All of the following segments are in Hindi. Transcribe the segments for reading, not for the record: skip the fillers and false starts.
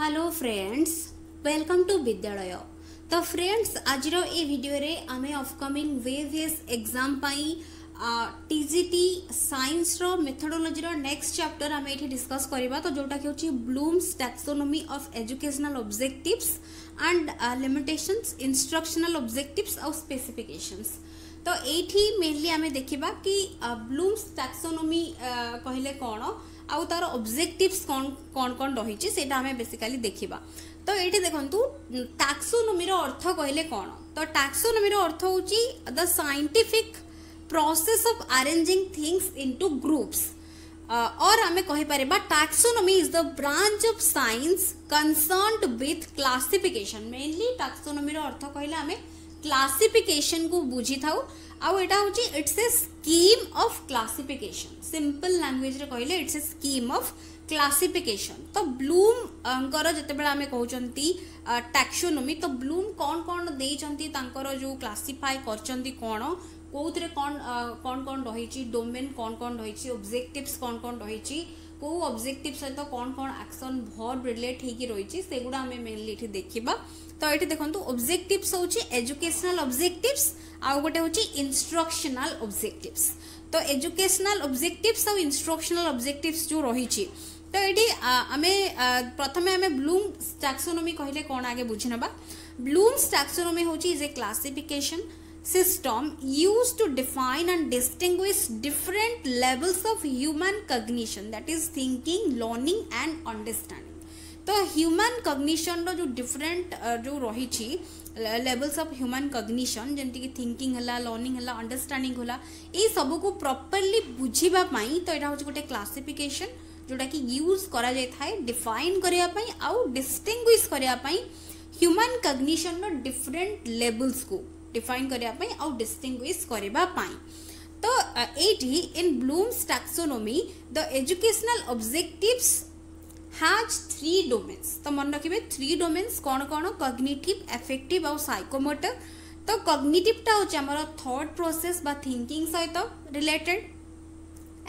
हेलो फ्रेंड्स, वेलकम टू विद्यालय। तो फ्रेंड्स, आज ए वीडियो रे आमे अपकमिंग वेव्स एग्जाम पाई टीजीटी साइंस रो मेथोडोलॉजी रो नेक्स्ट चैप्टर आमे एठी डिस्कस करबा। तो जोटा के होची Bloom's taxonomy of educational objectives and limitations, instructional objectives और स्पेसिफिकेशंस। तो एठी मेनली आमे देखिबा कि ब्लूम्स टैक्सोनॉमी कहले कोन आउ तार ऑब्जेक्टिव्स कौन कौन कौन रही से बेसिकली देखा। तो ये देखूँ टैक्सोनोमी अर्थ कहले कौन। तो टैक्सोनोमी अर्थ हूँ the scientific process of arranging things into groups. और आम कहीपर taxonomy is the branch of science concerned with classification. Mainly taxonomy अर्थ कहले आम क्लासिफिकेशन को बुझी था। आउ एटा होची it's a scheme of classification. Simple language रे कहले it's a scheme of classification. तो ब्लूम कर जते बेला हमें कहउचंती टैक्सोनोमी, तो ब्लूम कौन कौन देइचंती तांकर जो क्लासिफाई करचंती कोन कोउतरे कोन कोन कोन रहिची, डोमेन कोन कोन रहिची, ऑब्जेक्टिव्स कोन कोन रहिची, को ऑब्जेक्टिव सहित तो कौन कौन एक्शन भर रिलेट होगी से गुड़ा हमें मेनली ये देखा। तो ये देखो ऑब्जेक्टिव्स हूँ एजुकेशनल ऑब्जेक्टिव्स आउ गोटे हूँ इंस्ट्रक्शनल ऑब्जेक्टिव्स। तो एजुकेशनल ऑब्जेक्टिव्स और इंस्ट्रक्शनल ऑब्जेक्टिव्स जो रही तो ये आम प्रथम आम ब्लूम्स टैक्सोनोमी कहले कौन आगे बुझी ना। ब्लूम्स टैक्सोनोमी हूँ is a classification system used to define and distinguish different levels of human cognition, that is thinking, learning and understanding। तो human cognition रो जो different जो रही छी levels of human cognition जंती कि thinking हला, learning हला, understanding हला, ये सब को properly बुझीबा पाई तो एटा हो गोटे classification जोटा कि यूज करा जाय थाए डिफाइन करिया पाई आउ डिस्टिंग्विश करिया पाई ह्यूमन कग्निशन रो डिफरेंट लेवल्स को डिफाइन करने और डिस्टिंग्विश करने। तो ये in Bloom's taxonomy the educational objectives has three domains. तो मन रखिए थ्री डोमेन्स कौन कौन, कॉग्निटिव, एफेक्टिव और साइकोमोटर। तो कॉग्निटिवटा हमारा थॉट प्रोसेस बा थिंकिंग सहित रिलेटेड,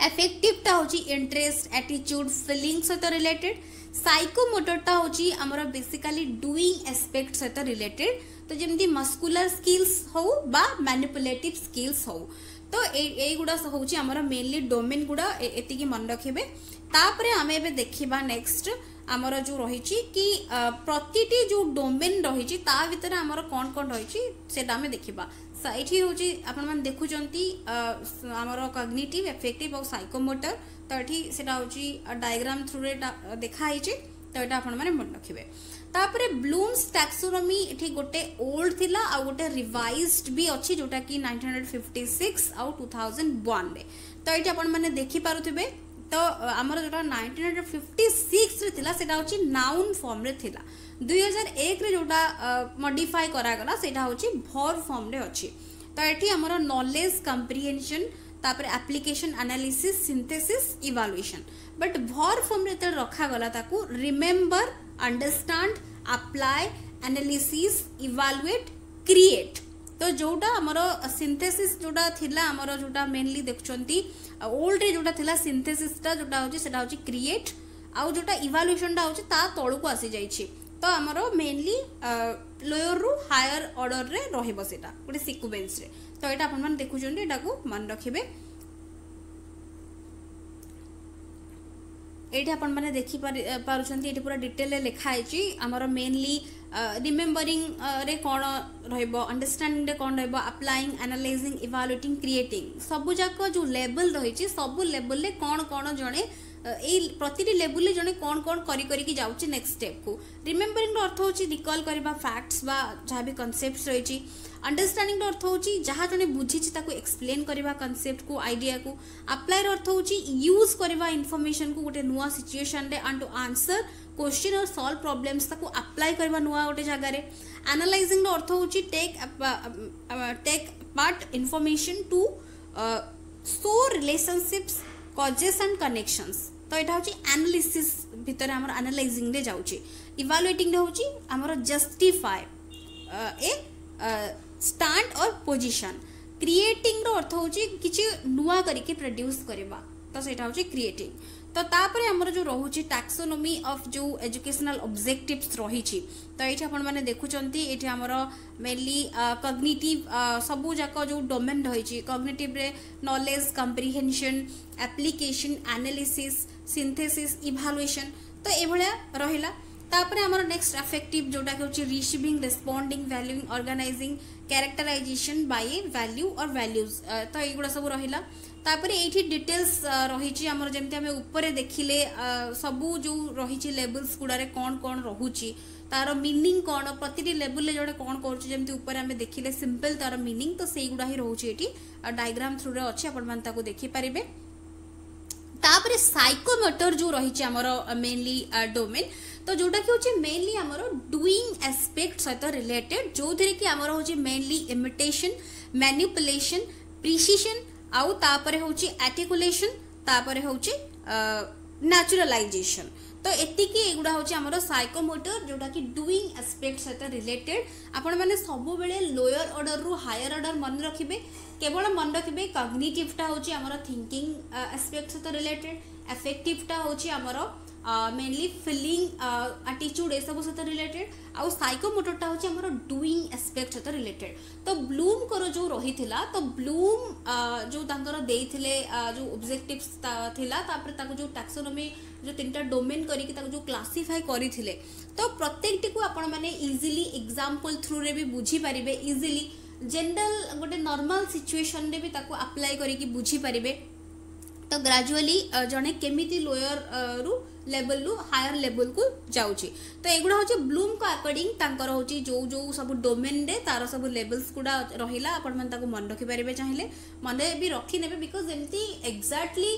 एफेक्टिवटा हूँ इंटरेस्ट, एटीट्यूड, फिलिंग सहित रिलेटेड, साइकोमोटरटा हूँ आमर बेसिकली डुईंग एस्पेक्ट सहित रिलेटेड। तो जमी मस्कुलर स्किल्स हो बा मैनिपुलेटिव स्किल्स हो। तो युवा हूँ आमर मेनली डोमेन गुड़ा एति मन रखिए। तापर आम ए देखा नेक्स्ट आमर जो रही कि प्रतिटी जो डोमेन रही भितर आमर कौन कौन रही आम देखा। ये हूँ आपण देखुं आमर कॉग्निटिव, एफेक्टिव और साइकोमोटर। तो ये हूँ डायग्राम थ्रू रे देखाई। तो ये आपण मैंने मन रखिए। तापरे ब्लूम्स टैक्सोनोमी इठी गोटे ओल्ड थिला आ गोटे रिवाइज्ड भी अच्छी जोटा कि 1956 आउ 2001 रे। तो ये अपन मैंने देखि पारुथिबे। तो आमर जोटा 1956 रे थिला सेटा होची नाउन फॉर्म रे थिला। 2001 रे जोटा मॉडिफाई करा गला सेटा होची वर्ब फॉर्म रे अछि। तो एठी हमर नॉलेज कंप्रिहेंशन, तापर application, analysis, synthesis, evaluation. But verb form रे त रखा गला ताकू remember, understand, apply, analysis, evaluate, create. तो जोटा आमर सिंथेसिस जोटा थिला आमर जोटा मेनली देखुचंती ओल्ड रे जोटा थिला सिंथेसिसटा जोटा होची सेटा होची क्रिएट आउ जोटा इवालुएशनटा होची ता तळु को आसी जाईची। तो आमर मेनली लोअर रु हायर ऑर्डर रे रहइबो सेटा गोटे सिक्वेन्स रे। तो एटा अपन मन देखुचंती एटा को मन रखिबे। ये आपण मैंने देखि पार्टी पूरा डिटेल लिखाई आमर मेनली रिमेम्बरिंग रे कौन रहिबो, अंडरस्टैंडिंग रे कौन रहिबो, अप्लाइंग, एनालाइजिंग, इवालुएटिंग, क्रिएटिंग सबु जाक जो लेवल रही सबु लेवल रे कौन कौन जणे ए प्रतिटी लेवल रे जणे कौन कौन करी करी की जाउची नेक्स्ट स्टेप को। रिमेम्बरिंग रो अर्थ होची रिकॉल करबा फैक्ट्स बा जहा भी कॉन्सेप्ट्स रहिची। अंडरस्टैंडिंग रो अर्थ होची जहा जणे बुझीची ताकू एक्सप्लेन करबा कॉन्सेप्ट को, आइडिया को। अप्लाई रो अर्थ होची यूज करबा इनफॉरमेशन को गोटे नुवा सिचुएशन रे एंड टू आंसर क्वेश्चन और सॉल्व प्रॉब्लम्स ताकू अप्लाई करबा नुवा गोटे जगह रे। एनालाइजिंग रो अर्थ होची take part information to show relationships, causes and connections. तो यहाँ हूँ एनालिसिस भितर आमर एनालाइजिंग रे जाउची। इवालुएटिंग रे होची आमर जस्टिफाई ए स्टैंड और पोजीशन। क्रिएटिंग रो अर्थ होची किछि नुवा करिके प्रोड्यूस करबा। तो सेटा होची क्रिएटिंग। तो तापर आमर जो रोचे टैक्सोनोमी ऑफ जो एजुकेशनल ऑब्जेक्टिव्स रही तो ये आपने देखुंटे ये आमर मेनली कॉग्निटिव सबूक जो डोमेन रही कॉग्निटिव रे knowledge comprehension application analysis synthesis evaluation तो ये रहा तापर आमर नेक्स्ट अफेक्टिव जोटा होची receiving responding valuing organising characterisation by value और वैल्यूज तो ये सब रहा तापर ये डिटेल्स रही आमर जमी आम उपर देखिले सबू जो रही लेबल्स गुड़ारे कौन कौन रोचे तार मीनिंग कौन प्रति लेबुल जोड़े कौन करें देखिले सिंपल तार मीनिंग तो से गुड़ा ही रोचे ये डायग्राम थ्रु रे अच्छे आपको देखिपारे तापर साइकोमोटर जो रही आमर मेनली डोमेन तो जोटा कि होचे मेनली आमर डुईंग एस्पेक्ट सहित रिलेटेड जो थी कि आमर होचे मेनली इमिटेशन मैनिपुलेशन प्रिसिजन आउ तापर होचे आर्टिकुलेशन तापर होचे नेचुरलाइजेशन तो एतिकी एगुड़ा होचे आमर साइकोमोटर जोटा कि डुईंग एस्पेक्ट सहित रिलेटेड आपण माने सब बेले लोअर ऑर्डर रु हायर ऑर्डर मन रखिबे केवल मन रखिबे कॉग्निटिवटा होचे आमर थिंकिंग एस्पेक्ट सहित रिलेटेड एफेक्टिवटा होचे आमर मेनली फिलिंग एटीट्यूड ए सब सहित रिलेटेड आउ साइकोमोटरटा होचे आमर डुईंग एस्पेक्ट सहित रिलेटेड तो ब्लूम कर जो रही थिला तो ब्लूम जो तांकर देथिले जो ऑब्जेक्टिव्स थिला तापर ताको जो टैक्सोनोमी जो तीन टा डोमेन करिक ताको जो क्लासिफाई करिथिले तो प्रत्येक टी को आपण माने इजीली एग्जांपल थ्रू रे भी बुझी परिबे इजीली जनरल गोटे नॉर्मल सिचुएशन रे भी ताको अप्लाई करिकि बुझी परिबे तो ग्रेजुअली जने केमिति लोअर रु लेवल रु हायर लेवल को जाउची तो एगुड़ा होची ब्लूम को अकॉर्डिंग तांकर होची जो जो सब डोमेन रे तार सब लेवल्स गुडा रहिला आपण मन ताको मन रखि परिबे चाहिले मन भी रखि नेबे बिकॉज़ एमती एग्जैक्टली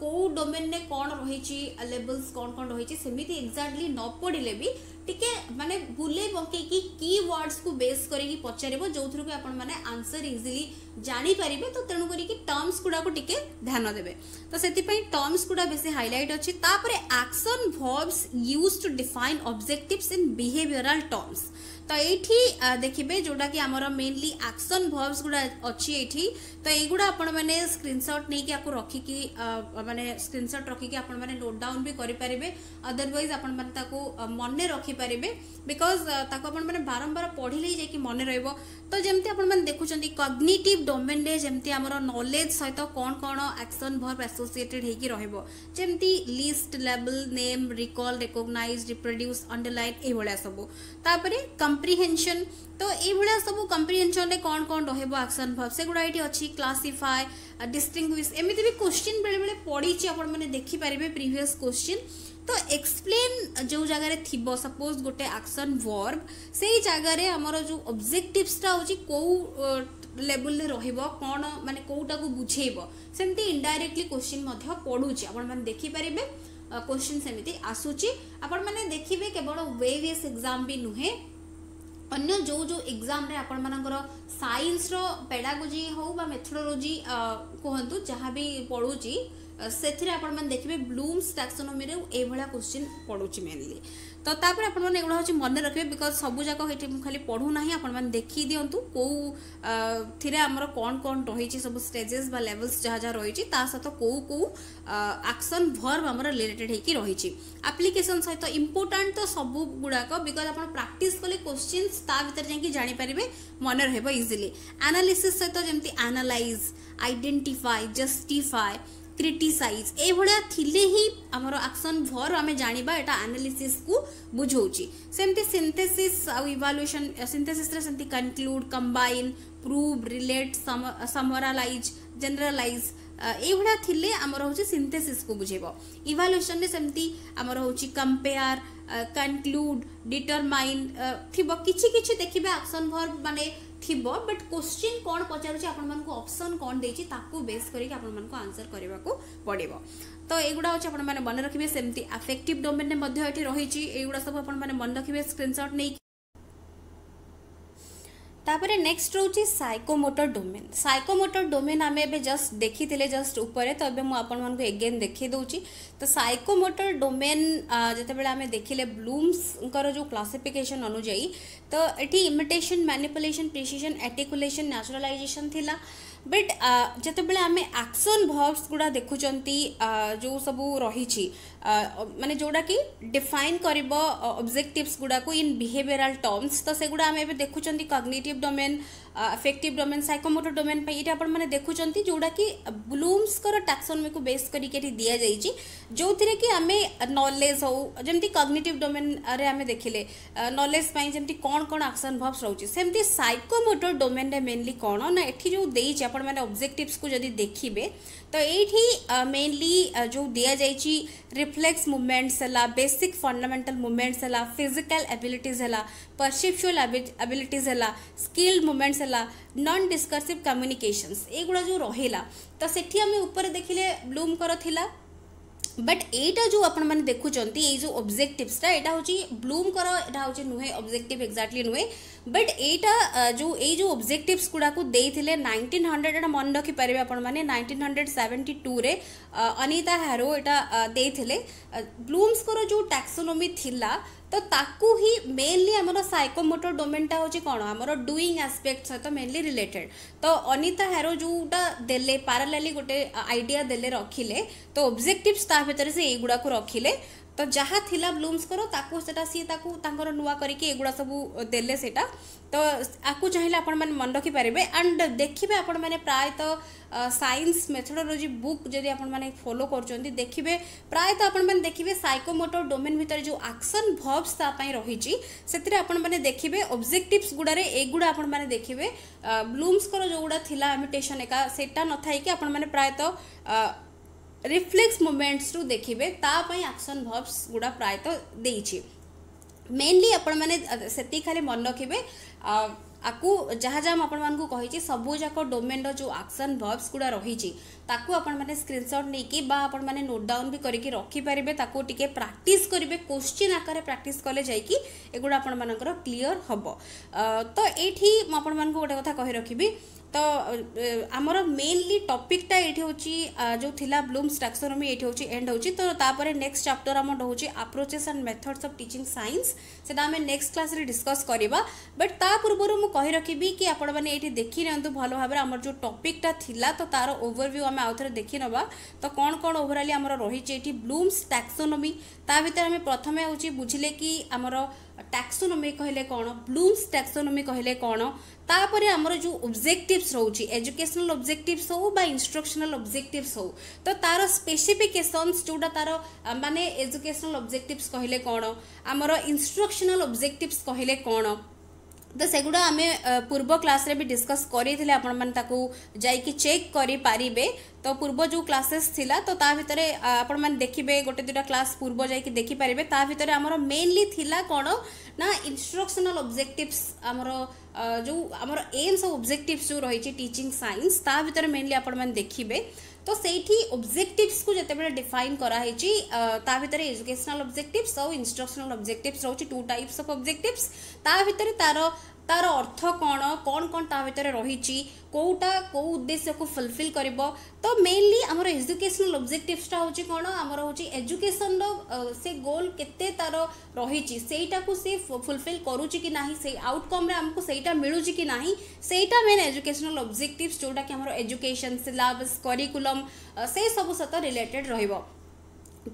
को डोमेन रे कोन रहिची लेवल्स कोन कोन रहिची सेमिति एग्जैक्टली न पडिले भी टिके माने बुले बके की कीवर्ड्स को बेस करेकी पचारेबो जोथुर को आपण माने आंसर इजीली जानि परिबे तो तणु करी की टर्म्स गुडा को टिके ध्यान देबे तो सेति पई टर्म्स गुडा बेसी हाईलाइट अछि तापर action verbs used to define objectives in behavioural terms तो ये देखिए जोटा कि आमर मेनली एक्शन वर्ब्स गुड़ा अच्छी ये तो युवा आपण मैंने स्क्रीनशॉट नहीं कि रखिकी माने स्क्रीनशॉट रखिकी आपण मैंने नोट डाउन भी करें अदरवाइज आपण मैंने मन रखिपारे बिकज ताको आपण मैंने बारंबार पढ़ले ही जाकि मन रहिबो तो जेमती आपण मैंने देखुछंती कॉग्निटिव डोमेन रे जेमती आमर नॉलेज सहित कौन कौन एक्शन वर्ब एसोसिएटेड होकि रहिबो जेमती list label name recall recognise reproduce underline ए वाला सब तापरे कंप्रिहेंशन तो ये सब कंप्रिहेंशन रे कौन कौन रहबो एक्शन वर्ब से गुडा ये अच्छी क्लासिफाई डिस्टिंग्विश एमती भी क्वेश्चन बेले बेले पड़ी आपण मैंने देखि पारिबे प्रीवियस क्वेश्चन तो एक्सप्लेन जो जगह थीबो सपोज गोटे एक्शन वर्ब से ही जगह आमर जो ऑब्जेक्टिव्सटा होची को लेवल रहिबो कौन माने कोटा को बुझेइबो सेमती इनडायरेक्टली क्वेश्चन मध्य पढुची आपण मैंने देखि पारिबे क्वेश्चन सेमती आसुची आपण मैंने देखिबे केवल वेवेस एग्जाम भी नुहे अन्य जो जो एग्जाम रे आपण मानकर साइंस रो पेडागोजी हो बा मेथोडोलॉजी कहंतु जहां भी पढुची सेथिरे आपण मन देखिबे ब्लूम्स टैक्सोनोमी रे ए भला क्वेश्चन पढुची मेनली तो तापर आपण मन एगुडा होची मन रखबे बिकॉज़ सबु जाको हेठी खाली पढु नाही आपण मन देखि दियंतु को थिरे हमर कोन कोन रहिची सब स्टेजेस बा लेवल्स जहा जहा रहिची ता साथ को एक्शन वर्ब हमर रिलेटेड हेकी रहिची एप्लीकेशन सहित इंपोर्टेंट तो सबु गुडा को बिकॉज़ आपण प्रैक्टिस करले क्वेश्चंस ता भीतर जे कि जानि परिबे मन रहबो इजीली एनालिसिस सहित जेमति एनालाइज आइडेंटिफाई जस्टिफाई क्रिटिसाइज ए भड़ा थिले ही आमर एक्शन वर्ब आम जानिबा एटा एनालिसिस को बुझौची सेमती सिंथेसिस आ इवालुएशन सिंथेसिस रे सेमती conclude combine prove relate summarise generalise ए भड़ा थिले आमर होची सिंथेसिस को बुझेबो इवालुएशन रे सेमती आमर होची कंपेयर कंक्लूड डिटरमाइन थिबो किछि किछि देखिबे एक्शन वर्ब माने थिबो बट क्वेश्चन कौन पचारुची आपण मन को ऑप्शन कौन देची ताको बेस करी आपण मन को आंसर करबा को पड़िबो तो एगुडा होची आपण माने मन रखिबे सेमती अफेक्टिव डोमेन ने मध्य एठी रहिची एगुडा सब आपण माने मन रखिबे स्क्रीनशॉट नै तापरे नेक्स्ट होची साइकोमोटर डोमेन आमे बे जस्ट देखि थिले जस्ट ऊपर तो अबे मु आपण मन को अगेन देखि दोची तो साइकोमोटर डोमेन जते बेला आमे देखिले ब्लूम्स कर जो क्लासिफिकेशन अनुजाई तो एठी imitation manipulation precision articulation naturalisation थिला बट जिते आम एक्शन भर्ब्स गुड़ा देखुं जो सब रही माने जोड़ा कि डिफाइन करिबो ऑब्जेक्टिव्स गुड़ा को इन बिहेवियरल टर्म्स तो सेगुड़ा आम ए देखुं cognitive domain affective domain psychomotor domain पे ये आपने देखुं जोड़ा कि ब्लूम्स कर टैक्सोनोमी को बेस करके दि जाइए जो थी कि आम नॉलेज हो जमी कॉग्निटिव डोमेन रे आम देखिले नॉलेज जमी कौन कौन एक्शन भर्ब्स रोचे सेमती साइकोमोटर डोमेन रे मेनली कौन ना एठी जो देछि आपण माने ऑब्जेक्टिव्स को जदि देखिबे तो एठी मेनली जो दिया जाइए रिफ्लेक्स मूवमेंट्स है बेसिक फंडामेंटल मूवमेंट्स है फिजिकल एबिलिटीज है परसेप्चुअल एबिलिटीज है स्किल मूवमेंट्स है नॉन डिस्कर्सिव कम्युनिकेशंस एगुड़ा जो रहिला तो सेठी हमें ऊपर देखिले ब्लूम कर थिला बट एटा जो आपण माने देखुचंती ए जो ऑब्जेक्टिव्स टा एटा होची ब्लूम कर एटा होची नुहे ऑब्जेक्टिव एक्जाक्टली नुहे बट एटा जो ए जो ऑब्जेक्टिव्स गुडा को देथिले 1900 एटा मन रखि पारे आपण माने 1972 रे अनीता हैरो एटा देथिले ब्लूम्स कर जो टैक्सोनोमी थिला तो ताकू ही मेनली आमर साइकोमोटर डोमेनटा होची कौन आमर डुईंग आस्पेक्ट सहित मेनली रिलेटेड तो अनीता हैरो जोटा देले पारालाली गोटे आइडिया देले रखिले तो ऑब्जेक्टिव्स ता भितर से एगुड़ा को रखिले तो जहाँ थिला ब्लूम्स करो ताकू सेटा सी ताकू तांकर नुआ करके एगुड़ा सब देले सेटा तो आपको चाहिए आपण माने मन रखि पारिबे एंड देखिबे आपण माने प्राय तो साइंस मेथोडोलॉजी बुक जदि आपण माने फॉलो करचोंदी देखिबे प्राय तो आपण माने देखिबे साइकोमोटर डोमेन भीतर जो एक्शन वर्ब्स ता पई रहिची सेतिर आपण माने देखिबे ऑब्जेक्टिव्स गुडा रे एगुडा आपण माने देखिबे ब्लूम्स कर जोगुडा थिला एमिटेशन एका सेटा न थाई कि आपण माने प्राय तो रिफ्लेक्स मूवमेंट्स रु देखिबे ता पई एक्शन वर्ब्स गुडा प्राय तो देइची मेनली आपण माने सेती खाली मन रखिबे आकु जहाँ जहाँ आपण मानकु कहिची सबु जाक डोमेन रो जो एक्शन वर्ब्स गुडा रहिची ताकू आपण माने स्क्रीनशॉट नेकी बा आपण माने नोट डाउन भी करके रखि परिबे ताकू टिके प्रैक्टिस करिवे क्वेश्चन आकारे प्रैक्टिस करले जाई कि एगुडा आपण मानकर क्लियर हबो तो एठी म आपण मानकु गोटे कथा कहि रखिबी तो आमर मेनली टॉपिकटा एठी होची जो थिला ब्लूम्स टैक्सोनोमी एठी होची एंड होची तो तापरे नेक्स्ट चैप्टर आम होची approaches and methods of teaching science सेटा आम नेक्स्ट क्लास रे डिस्कस करबा बट ता पूर्व मु कहि रखिबी कि आपण माने एठी देखि रहंतु भलो भाबरे आमर जो टॉपिकटा थिला तो तार ओवरव्यू आम आउथरे देखि नबा तो कोन कोन ओवरऑली आमर रहिचे एठी ब्लूम्स टैक्सोनोमी ता भीतर आम प्रथमे होची बुझिले कि आमर टैक्सोनोमी कहले कौन ब्लूम्स टैक्सोनोमी कहले कौन तापर आमर जो ऑब्जेक्टिव्स रोचे एजुकेशनल ऑब्जेक्टिव्स हो बा इंस्ट्रक्शनल ऑब्जेक्टिव्स हो तो तार स्पेसिफिकेशंस जोटा तार माने एजुकेशनल ऑब्जेक्टिव्स कहले कौन आमर इंस्ट्रक्शनल ऑब्जेक्टिव्स कहले कौन तो सेगुड़ा आम पूर्व क्लास रे भी डिस्कस करते आपण मन ताकू जाइकी चेक करि पारिबे तो पूर्व जो क्लासेस थिला तो ता भितरे आपण मन देखिबे गोटे दुटा क्लास पूर्व जाइकी देखि पारिबे ता भितरे आमर मेनली थिला कोन ना इंस्ट्रक्शनल ऑब्जेक्टिव्स आमर जो आमर एम्स और ऑब्जेक्टिव्स जो रहिची टीचिंग साइंस ता भितरे मेनली आपण मन देखिबे तो सेठी ऑब्जेक्टिव्स को जते बडे डिफाइन करा हेची ता भीतर एजुकेशनल ऑब्जेक्टिव्स और इंस्ट्रक्शनल ऑब्जेक्टिव्स रोची टू टाइप्स ऑफ ऑब्जेक्टिव्स ता भीतर तार अर्थ कौन कौन कौन ता भीतर रहिची कोटा को उद्देश्य को फुलफिल करबो तो मेनली हमर एजुकेशनल ऑब्जेक्टिव्स टा होची कोन हमर होची एजुकेशन रो से गोल केते तार रहिची सेटा को से फुलफिल करूची कि नाही से आउटकम रे हमको सेटा मिलुची कि नाही सेटा मेन एजुकेशनल ऑब्जेक्टिव्स जोटा कि हमर एजुकेशन सिलेबस करिकुलम से सब सत रिलेटेड रहइबो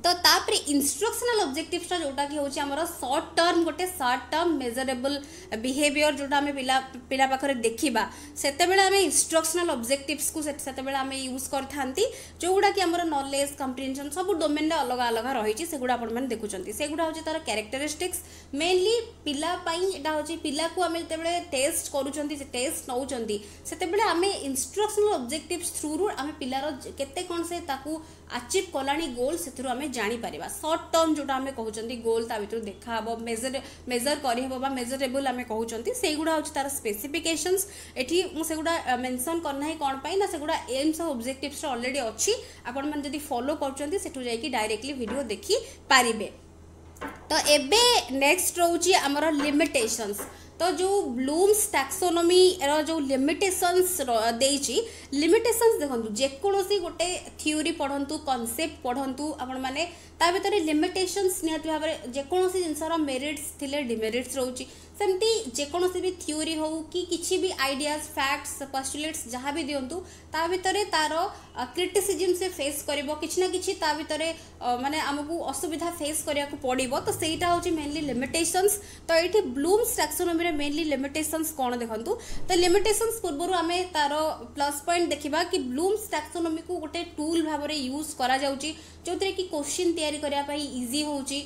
तो तापरे इंस्ट्रक्शनल ऑब्जेक्टिव्स जोटा कि होची हमर शॉर्ट टर्म गोटे शॉर्ट टर्म मेजरेबल बिहेवियर जोटा हमें पिला पिला पाखरे देखिबा सेते बेला हमें इंस्ट्रक्शनल ऑब्जेक्टिव्स को सेते बेला हमें यूज करथांती जोगुडा कि हमर नॉलेज कम्प्रिहेंशन सब डोमेन रे अलग अलग रहिची सेगुडा आपण मन देखुचंती सेगुडा होची तार कैरेक्टरिस्टिक्स मेनली पिला पई एटा होची पिला को हमें जेते बेले टेस्ट करूचंती टेस्ट नउचंती सेते बेला हमें इंस्ट्रक्शनल ऑब्जेक्टिव्स थ्रू रू हमें पिला रो केते कोन से ताकू अचीव कोलाणी गोल से थ्रू हमें जानी पारिबा शॉर्ट टर्म जोटा हमें कहउचंती गोल ता भीतर देखा हबो मेजर करि हबो बा मेजरेबल हमें कहउचंती सेगुडा होची तार स्पेसिफिकेशंस एठी मु सेगुडा मेंशन करना ही कोन पई ना सेगुडा एम्स और ऑब्जेक्टिव्स ऑलरेडी अछि आपण मन जदी फॉलो करचंती सेठो जाई कि डायरेक्टली वीडियो देखि पारिबे तो एबे नेक्स्ट रहउची हमर लिमिटेशंस तो जो ब्लूम्स टैक्सोनोमी जो लिमिटेशंस देइछि लिमिटेशंस देखंतु जेकोसी गोटे थ्योरी पढ़ंतु कॉन्सेप्ट पढ़ंतु आपण माने ता भीतर लिमिटेशंस निहत भाबरे जेकोसी जिनसर मेरिट्स थिले डिमेरिट्स रहउछि सेमती जेकोसी भी थ्योरी हो कि किछि भी आइडियाज फैक्ट्स पोस्टुलेट्स जहाँ भी दियंतु ता भीतर तार क्रिटिसिजम से फेस करिवो किछि ना किछि ता भीतर माने हमकु असुविधा फेस करिया को पड़िवो तो सेटा होछि मेनली लिमिटेशंस। तो एठी ब्लूम्स टैक्सोनोमी मेनली लिमिटेशंस कौन देखंतु तो लिमिटेशंस पूर्व आम तार प्लस पॉइंट देखा कि ब्लूम्स टैक्सोनोमी को गोटे टूल भाव में यूज करा जाउची जो थी कि क्वेश्चन तैयारी करिया पई इजी होउची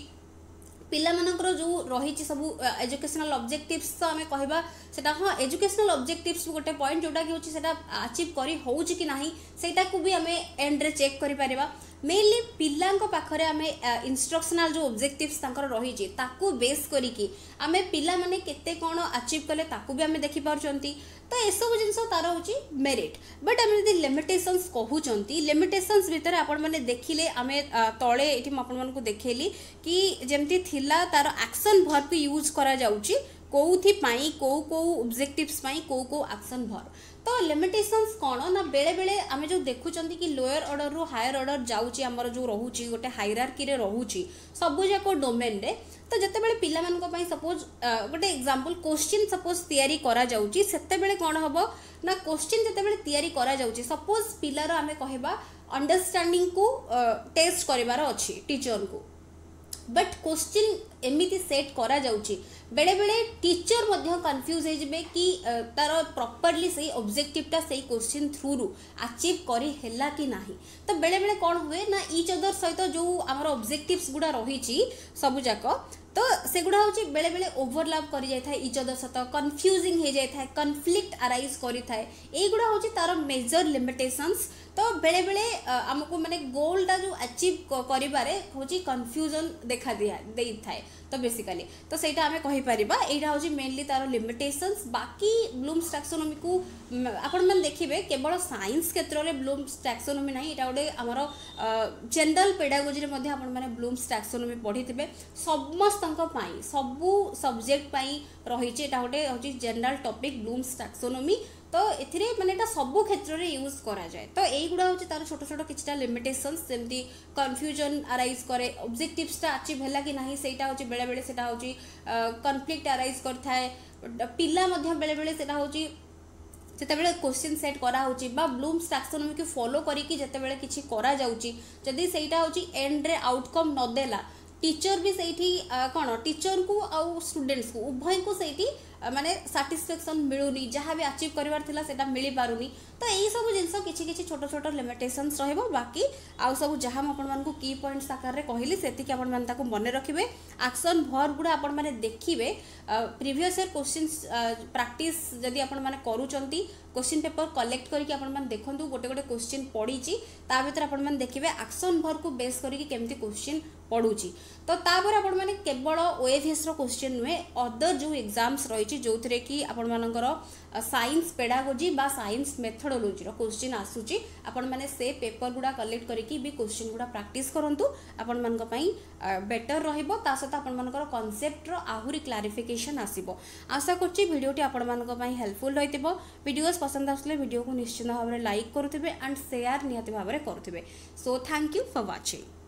पिलामानकर जो रही सब एजुकेशनल ऑब्जेक्टिव्स तो आम कहवा से हाँ एजुकेशनल ऑब्जेक्टिव्स गोटे पॉइंट जोटा कि होची सेटा अचीव करी होउची कि नाही सेटा को भी आम एंड रे चेक करि पारिबा। मेनली पिलांको पाखरे आमे इंस्ट्रक्शनल जो ऑब्जेक्टिव्स तांकर रहिजे ताकू बेस करिकी आमे पिला माने केते कोन अचीव कले ताकू भी आमे देखि पारचंती तो ए सब जिंस तार होची मेरिट। बट आमे जदी लिमिटेशंस कहूचंती लिमिटेशंस भीतर आपण माने देखिले आमे तळे एठी आपण मन को देखेली कि जेमती थिला तार एक्शन वर्ब को यूज करा जाउची कोउथि पई को ऑब्जेक्टिव्स पई को एक्शन वर्ब। तो लिमिटेशंस कौन ना बेले बेले आम जो देखुं कि लोअर ऑर्डर रू हायर ऑर्डर जाऊँगी आमर जो रोचे गोटे हायरार्की रे रोचे सबुजाक डोमेन रे तो जितेबाला पिला सपोज गोटे एग्जांपल क्वेश्चन सपोज तैयारी करा जाउची सेतेबेले कौन हम ना क्वेश्चन जितेबाला तैयारी करा जाउची सपोज पिलार आम कहबा अंडरस्टैंडिंग को टेस्ट करिवार अछि टीचर को बट क्वेश्चन एमती सेट करा जाउची बेले बेले टीचर मध्य कन्फ्यूज हो जाए कि तार प्रॉपर्ली से ऑब्जेक्टिवटा से क्वेश्चन थ्रू रु अचीव करी हेला कि नाही। तो बेले बेले कौन हुए ना ईच अदर सहित जो आमर ऑब्जेक्टिव्स गुड़ा रही सबुजाक तो से गुड़ा हूँ बेले बेले ओवरलैप कर जाए ईच अदर सहित कन्फ्यूजिंग हो जाए कन्फ्लिक्ट आराइज करें युवा हूँ तार मेजर लिमिटेशंस। तो बेले बेले आमको माने गोलटा जो अचीव करिबारे होची कन्फ्यूजन देखा दिया दे थाए तो बेसिकली तो सहीटा आमे कहि परिबा एटा होची मेनली तारो लिमिटेशंस। बाकी ब्लूम्स टैक्सोनोमी को आपण मन देखिबे केवल साइंस क्षेत्र में ब्लूम्स टैक्सोनोमी नहीं एटा ओडे हमरो जनरल पेडागोजी रे मध्ये आपण माने ब्लूम्स टैक्सोनोमी पढिथिबे समस्तनक पई सबु सब्जेक्ट पई रहिचे एटा ओडे होची जनरल टॉपिक ब्लूम्स टैक्सोनोमी। तो एथिरे माने एटा सबु क्षेत्र में यूज करा जाए तो एगुड़ा होची तार छोटो छोटो किछटा लिमिटेशंस जेमती कन्फ्यूजन आराइज करे ऑब्जेक्टिव्सटा अचीव हैला कि नाही सेटा होची बेले बेले सेटा होची कन्फ्लिक्ट आराइज करथाए पिला मध्य बेले बेले सेटा होची जितेबाला क्वेश्चन सेट करा होची बा ब्लूम्स टैक्सोनोमी के फॉलो करिकि जितेबाला किछि करा जाउची जदि सेटा होची एंड रे आउटकम न देला टीचर भी सेठी कौन टीचर को आउ स्टूडेंट्स को उभय को सेठी माने सैटिस्फैक्शन मिलूनी जहाँ भी अचीव करिवार थिला सेटा मिली पारुनी। तो यही सब जिनस किछि किछि छोटो छोटो लिमिटेशंस रहबो बाकी आउ सब जहाँ आपण मान को की पॉइंट्स आकार रे कहली सेति कि आपण मान ताको मने रखिबे एक्शन वर्ब गुडा आपण माने देखिबे प्रीवियस ईयर क्वेश्चंस प्रैक्टिस जदी आपण माने करूचंती क्वेश्चन पेपर कलेक्ट करके आपण मान देखंतु गोटे गोटे क्वेश्चन पडीची ता भीतर आपण मान देखिबे एक्शन वर्ब को बेस करके केमती क्वेश्चन पडूची। तो तापर आपण माने केवल ओएवीएस रो क्वेश्चन नुए अदर जो एग्जाम्स रही जो थे कि आपण मानकर साइंस पेडागोजी बा साइंस मेथडोलोजी रो क्वेश्चन आसुची आपण माने से पेपर गुडा कलेक्ट करके भी क्वेश्चन गुडा प्रैक्टिस करंतु आपण मानक पई बेटर रहइबो ता साथ आपण मानकर कांसेप्ट रो आहुरी क्लैरिफिकेशन आसीबो। आशा करची वीडियोटी आपण मानक पई हेल्पफुल रहितबो। वीडियोस पसंद आसले वीडियो को निश्चित भाव में लाइक करूथिबे एंड शेयर नियत भाव में करूथिबे। So thank you for watching.